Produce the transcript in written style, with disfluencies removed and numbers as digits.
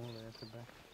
more there at the back.